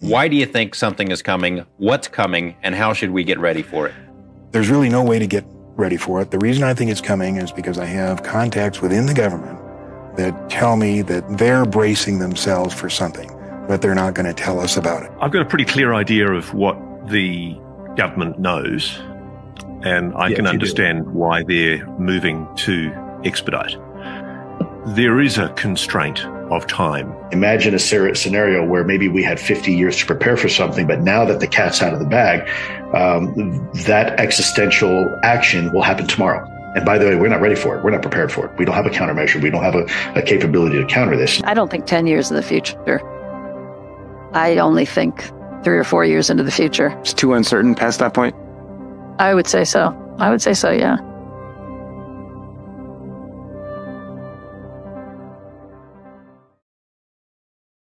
Why do you think something is coming? What's coming? And how should we get ready for it? There's really no way to get ready for it. The reason I think it's coming is because I have contacts within the government that tell me that they're bracing themselves for something, but they're not going to tell us about it. I've got a pretty clear idea of what the government knows, and I can understand why they're moving to expedite. There is a constraint of time. Imagine a scenario where maybe we had 50 years to prepare for something, but now that the cat's out of the bag, that existential action will happen tomorrow. And by the way, we're not ready for it. We're not prepared for it. We don't have a countermeasure. We don't have a capability to counter this. I don't think 10 years in the future. I only think 3 or 4 years into the future. It's too uncertain past that point? I would say so. I would say so, yeah.